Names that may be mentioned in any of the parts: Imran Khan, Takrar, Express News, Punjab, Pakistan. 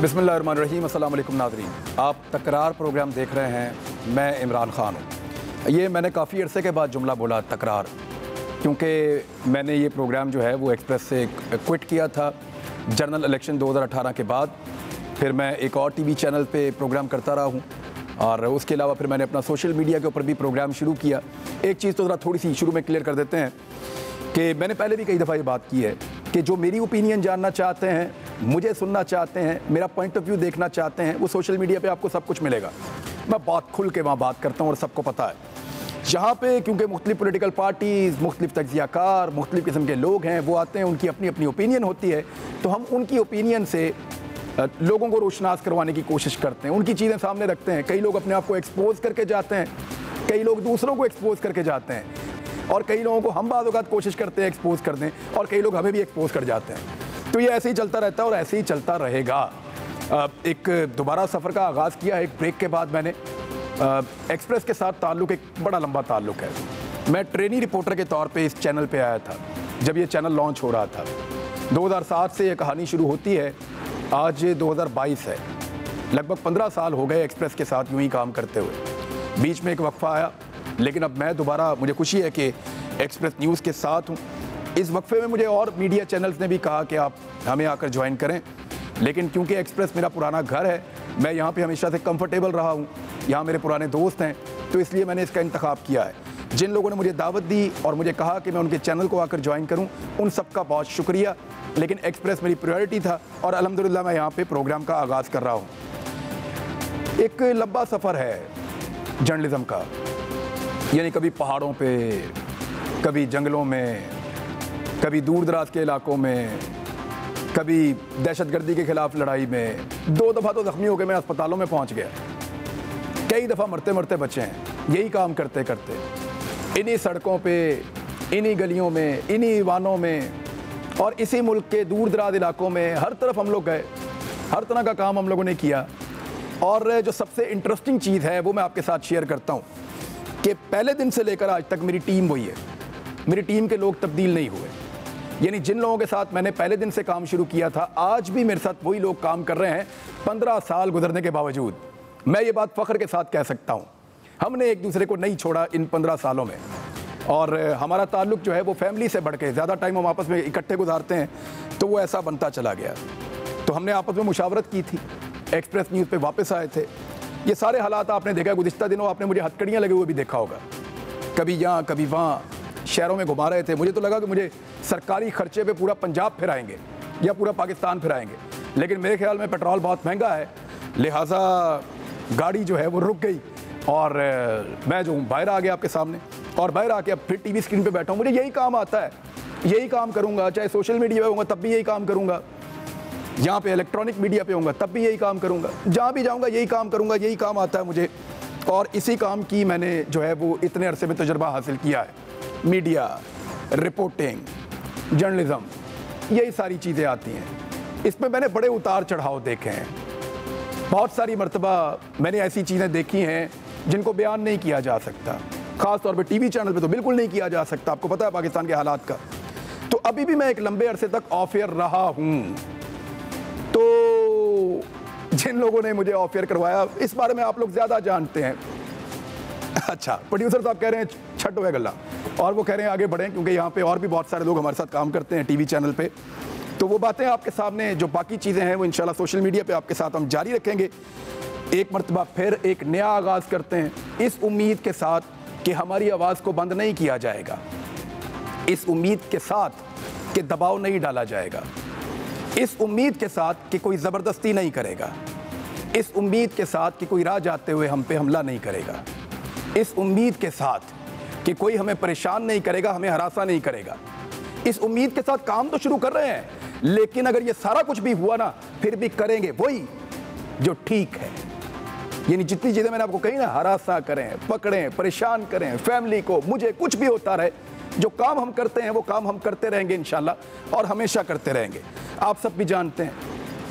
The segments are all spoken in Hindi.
बिस्मिल्लाहिर्रहमानिर्रहीम। अस्सलाम वालेकुम नाज़रीन, आप तकरार प्रोग्राम देख रहे हैं। मैं इमरान खान हूँ। ये मैंने काफ़ी अरसे के बाद जुमला बोला तकरार, क्योंकि मैंने ये प्रोग्राम जो है वो एक्सप्रेस से क्विट किया था जनरल इलेक्शन 2018 के बाद। फिर मैं एक और टीवी चैनल पे प्रोग्राम करता रहा हूँ और उसके अलावा फिर मैंने अपना सोशल मीडिया के ऊपर भी प्रोग्राम शुरू किया। एक चीज़ तो ज़रा थोड़ी सी शुरू में क्लियर कर देते हैं कि मैंने पहले भी कई दफ़ा ये बात की है कि जो मेरी ओपिनियन जानना चाहते हैं, मुझे सुनना चाहते हैं, मेरा पॉइंट ऑफ व्यू देखना चाहते हैं, वो सोशल मीडिया पे आपको सब कुछ मिलेगा। मैं बहुत खुल के वहाँ बात करता हूँ और सबको पता है। यहाँ पे क्योंकि मुख्तलिफ पोलिटिकल पार्टीज़, मुख्तलिफ तजियाकार, मुख्तलिफ किस्म के लोग हैं, वो आते हैं, उनकी अपनी अपनी ओपिनियन होती है, तो हम उनकी ओपिनियन से लोगों को रोशनास करवाने की कोशिश करते हैं, उनकी चीज़ें सामने रखते हैं। कई लोग अपने आप को एक्सपोज करके जाते हैं, कई लोग दूसरों को एक्सपोज करके जाते हैं, और कई लोगों को हम बाद औक़ात कोशिश करते हैं एक्सपोज कर दें, और कई लोग हमें भी एक्सपोज कर जाते हैं। तो ये ऐसे ही चलता रहता है और ऐसे ही चलता रहेगा। एक दोबारा सफ़र का आगाज़ किया एक ब्रेक के बाद। मैंने एक्सप्रेस के साथ ताल्लुक़, एक बड़ा लंबा ताल्लुक़ है। मैं ट्रेनी रिपोर्टर के तौर पे इस चैनल पे आया था जब ये चैनल लॉन्च हो रहा था। 2007 से ये कहानी शुरू होती है। आज 2022 है। लगभग 15 साल हो गए एक्सप्रेस के साथ यूँ ही काम करते हुए। बीच में एक वक्फ़ा आया, लेकिन अब मैं दोबारा, मुझे खुशी है कि एक्सप्रेस न्यूज़ के साथ हूँ। इस वक्फे में मुझे और मीडिया चैनल्स ने भी कहा कि आप हमें आकर ज्वाइन करें, लेकिन क्योंकि एक्सप्रेस मेरा पुराना घर है, मैं यहाँ पे हमेशा से कंफर्टेबल रहा हूँ, यहाँ मेरे पुराने दोस्त हैं, तो इसलिए मैंने इसका इंतखाब किया है। जिन लोगों ने मुझे दावत दी और मुझे कहा कि मैं उनके चैनल को आकर ज्वाइन करूँ, उन सबका बहुत शुक्रिया। लेकिन एक्सप्रेस मेरी प्रायोरिटी था और अल्हम्दुलिल्लाह मैं यहाँ पर प्रोग्राम का आगाज़ कर रहा हूँ। एक लंबा सफ़र है जर्नलिज़म का, यानी कभी पहाड़ों पर, कभी जंगलों में, कभी दूर दराज के इलाकों में, कभी दहशतगर्दी के खिलाफ लड़ाई में। 2 दफ़ा तो ज़ख्मी होकर मैं अस्पतालों में पहुंच गया। कई दफ़ा मरते मरते बचे हैं यही काम करते करते, इन्हीं सड़कों पे, इन्हीं गलियों में, इन्हीं वानों में, और इसी मुल्क के दूर दराज इलाकों में हर तरफ हम लोग गए। हर तरह का काम हम लोगों ने किया। और जो सबसे इंटरेस्टिंग चीज़ है वो मैं आपके साथ शेयर करता हूँ कि पहले दिन से लेकर आज तक मेरी टीम वही है। मेरी टीम के लोग तब्दील नहीं हुए, यानी जिन लोगों के साथ मैंने पहले दिन से काम शुरू किया था, आज भी मेरे साथ वही लोग काम कर रहे हैं 15 साल गुजरने के बावजूद। मैं ये बात फ़ख्र के साथ कह सकता हूँ, हमने एक दूसरे को नहीं छोड़ा इन 15 सालों में। और हमारा ताल्लुक जो है वो फैमिली से बढ़ के, ज़्यादा टाइम हम आपस में इकट्ठे गुजारते हैं, तो वो ऐसा बनता चला गया। तो हमने आपस में मुशावरत की थी, एक्सप्रेस न्यूज़ पर वापस आए थे। ये सारे हालात आपने देखा। गुज़िश्ता दिनों आपने मुझे हथकड़ियाँ लगे हुए भी देखा होगा, कभी यहाँ कभी वहाँ शहरों में घुमा रहे थे। मुझे तो लगा कि मुझे सरकारी खर्चे पे पूरा पंजाब फिराएंगे या पूरा पाकिस्तान फिराएंगे, लेकिन मेरे ख्याल में पेट्रोल बहुत महंगा है, लिहाजा गाड़ी जो है वो रुक गई और मैं जो हूँ बाहर आ गया आपके सामने। और बाहर आके अब फिर टीवी स्क्रीन पे बैठा हूँ। मुझे यही काम आता है, यही काम करूँगा। चाहे सोशल मीडिया पर होगा तब भी यही काम करूँगा, यहाँ पर इलेक्ट्रॉनिक मीडिया पर होगा तब भी यही काम करूँगा, जहाँ भी जाऊँगा यही काम करूँगा। यही काम आता है मुझे और इसी काम की मैंने जो है वो इतने अरसे में तजुर्बा हासिल किया है। मीडिया, रिपोर्टिंग, जर्नलिज़म, यही सारी चीज़ें आती हैं। इसमें मैंने बड़े उतार चढ़ाव देखे हैं। बहुत सारी मर्तबा मैंने ऐसी चीज़ें देखी हैं जिनको बयान नहीं किया जा सकता, ख़ास तौर पे टीवी चैनल पे तो बिल्कुल नहीं किया जा सकता। आपको पता है पाकिस्तान के हालात का। तो अभी भी मैं एक लंबे अरसे तक ऑफ एयर रहा हूँ, तो जिन लोगों ने मुझे ऑफ एयर करवाया, इस बारे में आप लोग ज़्यादा जानते हैं। अच्छा, प्रोड्यूसर साहब कह रहे हैं छठ हुआ गला, और वो कह रहे हैं आगे बढ़ें, क्योंकि यहाँ पे और भी बहुत सारे लोग हमारे साथ काम करते हैं टीवी चैनल पे। तो वो बातें आपके सामने, जो बाकी चीज़ें हैं वो इंशाल्लाह सोशल मीडिया पे आपके साथ हम जारी रखेंगे। एक मरतबा फिर एक नया आगाज़ करते हैं, इस उम्मीद के साथ कि हमारी आवाज़ को बंद नहीं किया जाएगा, इस उम्मीद के साथ कि दबाव नहीं डाला जाएगा, इस उम्मीद के साथ कि कोई ज़बरदस्ती नहीं करेगा, इस उम्मीद के साथ कि कोई राह जाते हुए हम पे हमला नहीं करेगा, इस उम्मीद के साथ कि कोई हमें परेशान नहीं करेगा, हमें हरासा नहीं करेगा। इस उम्मीद के साथ काम तो शुरू कर रहे हैं, लेकिन अगर ये सारा कुछ भी हुआ ना, फिर भी करेंगे वही जो ठीक है। यानी जितनी चीज़ें मैंने आपको कही ना, हरासा करें, पकड़ें, परेशान करें फैमिली को, मुझे, कुछ भी होता रहे, जो काम हम करते हैं वो काम हम करते रहेंगे इंशाल्लाह, और हमेशा करते रहेंगे। आप सब भी जानते हैं,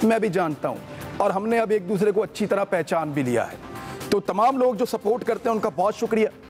मैं भी जानता हूँ, और हमने अब एक दूसरे को अच्छी तरह पहचान भी लिया है। तो तमाम लोग जो सपोर्ट करते हैं उनका बहुत शुक्रिया।